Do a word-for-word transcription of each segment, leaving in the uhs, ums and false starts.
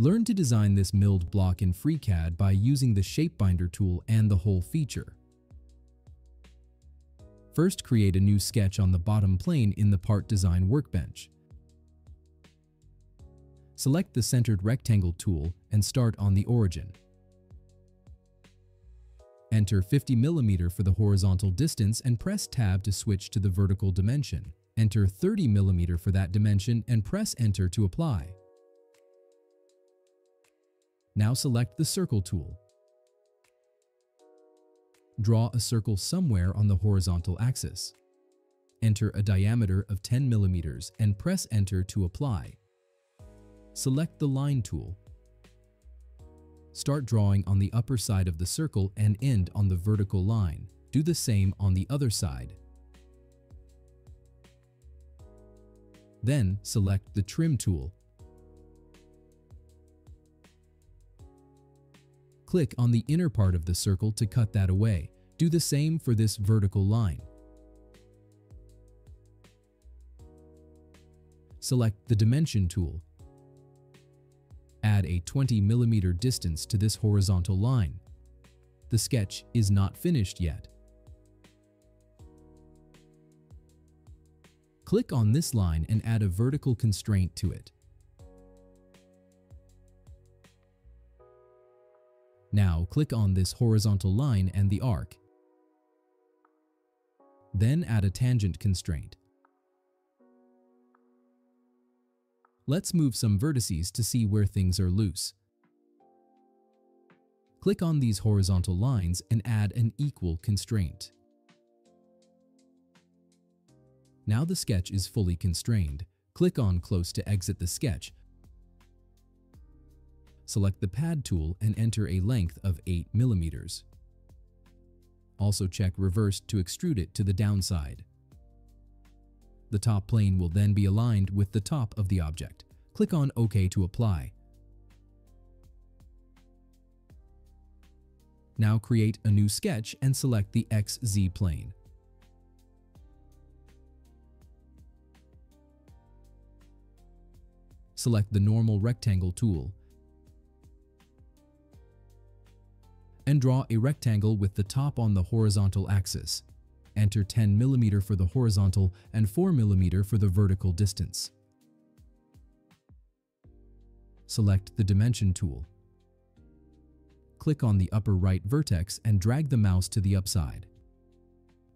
Learn to design this milled block in FreeCAD by using the ShapeBinder tool and the whole feature. First, create a new sketch on the bottom plane in the Part Design workbench. Select the centered rectangle tool and start on the origin. Enter fifty millimeters for the horizontal distance and press Tab to switch to the vertical dimension. Enter thirty millimeters for that dimension and press Enter to apply. Now select the circle tool. Draw a circle somewhere on the horizontal axis. Enter a diameter of ten millimeters and press Enter to apply. Select the line tool. Start drawing on the upper side of the circle and end on the vertical line. Do the same on the other side. Then select the trim tool. Click on the inner part of the circle to cut that away. Do the same for this vertical line. Select the dimension tool. Add a twenty millimeter distance to this horizontal line. The sketch is not finished yet. Click on this line and add a vertical constraint to it. Now click on this horizontal line and the arc. Then add a tangent constraint. Let's move some vertices to see where things are loose. Click on these horizontal lines and add an equal constraint. Now the sketch is fully constrained. Click on Close to exit the sketch. Select the Pad tool and enter a length of eight millimeters. Also check Reversed to extrude it to the downside. The top plane will then be aligned with the top of the object. Click on OK to apply. Now create a new sketch and select the X Z plane. Select the normal rectangle tool and draw a rectangle with the top on the horizontal axis. Enter ten millimeters for the horizontal and four millimeters for the vertical distance. Select the Dimension tool. Click on the upper right vertex and drag the mouse to the upside.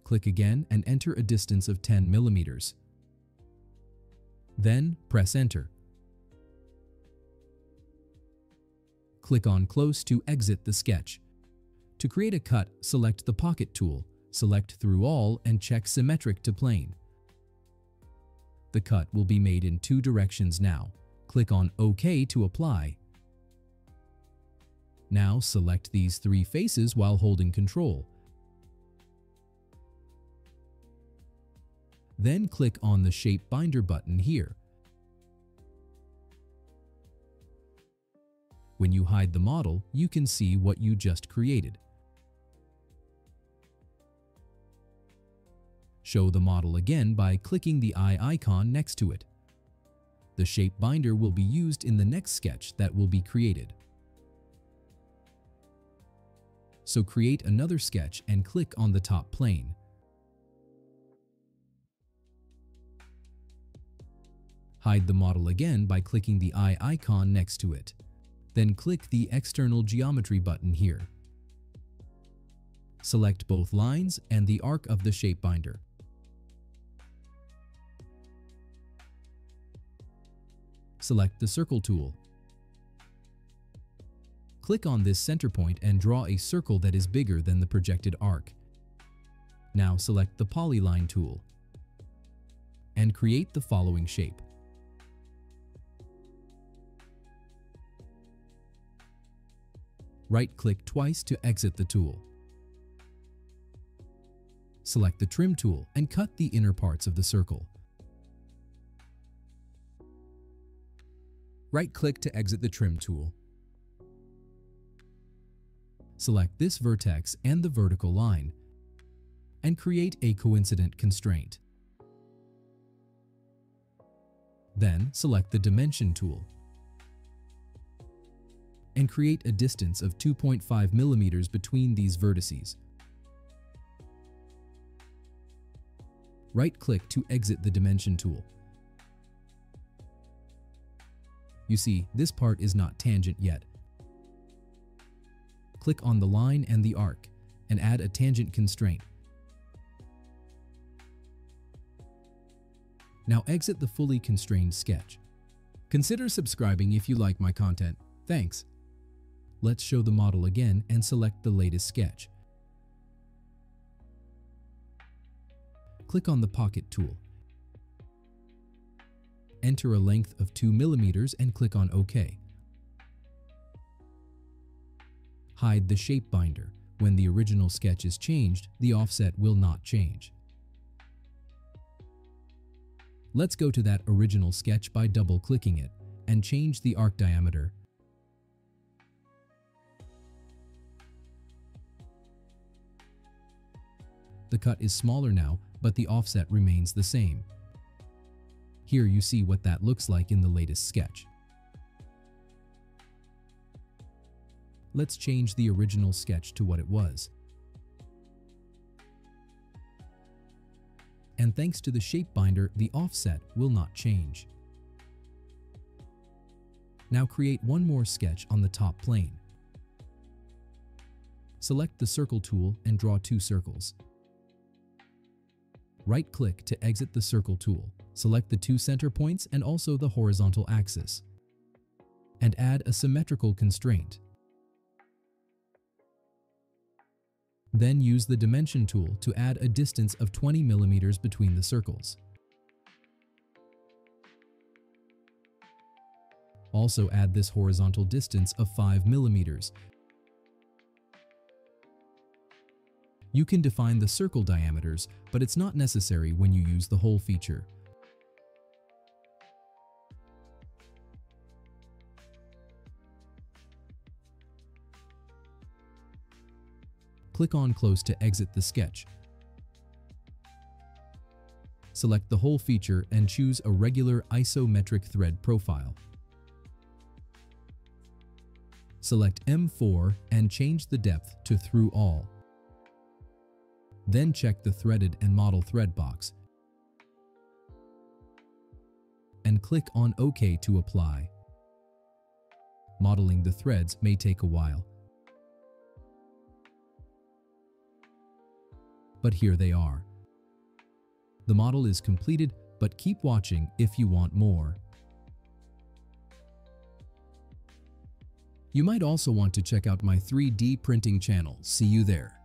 Click again and enter a distance of ten millimeters. Then press Enter. Click on Close to exit the sketch. To create a cut, select the Pocket tool. Select Through All and check Symmetric to Plane. The cut will be made in two directions now. Click on OK to apply. Now select these three faces while holding Control. Then click on the ShapeBinder button here. When you hide the model, you can see what you just created. Show the model again by clicking the eye icon next to it. The ShapeBinder will be used in the next sketch that will be created. So create another sketch and click on the top plane. Hide the model again by clicking the eye icon next to it. Then click the external geometry button here. Select both lines and the arc of the ShapeBinder. Select the Circle tool. Click on this center point and draw a circle that is bigger than the projected arc. Now select the Polyline tool and create the following shape. Right-click twice to exit the tool. Select the Trim tool and cut the inner parts of the circle. Right-click to exit the Trim tool. Select this vertex and the vertical line, and create a coincident constraint. Then select the Dimension tool. and create a distance of two point five millimeters between these vertices. Right-click to exit the dimension tool. You see, this part is not tangent yet. Click on the line and the arc, and add a tangent constraint. Now exit the fully constrained sketch. Consider subscribing if you like my content. Thanks. Let's show the model again and select the latest sketch. Click on the pocket tool. Enter a length of two millimeters and click on OK. Hide the ShapeBinder. When the original sketch is changed, the offset will not change. Let's go to that original sketch by double-clicking it and change the arc diameter. The cut is smaller now, but the offset remains the same. Here you see what that looks like in the latest sketch. Let's change the original sketch to what it was. And thanks to the ShapeBinder, the offset will not change. Now create one more sketch on the top plane. Select the circle tool and draw two circles. Right-click to exit the circle tool. Select the two center points and also the horizontal axis. And add a symmetrical constraint. Then use the dimension tool to add a distance of twenty millimeters between the circles. Also add this horizontal distance of five millimeters. You can define the circle diameters, but it's not necessary when you use the whole feature. Click on Close to exit the sketch. Select the whole feature and choose a regular isometric thread profile. Select M four and change the depth to Through All. Then check the Threaded and Model Thread box and click on OK to apply. Modeling the threads may take a while, but here they are. The model is completed, but keep watching if you want more. You might also want to check out my three D printing channel. See you there.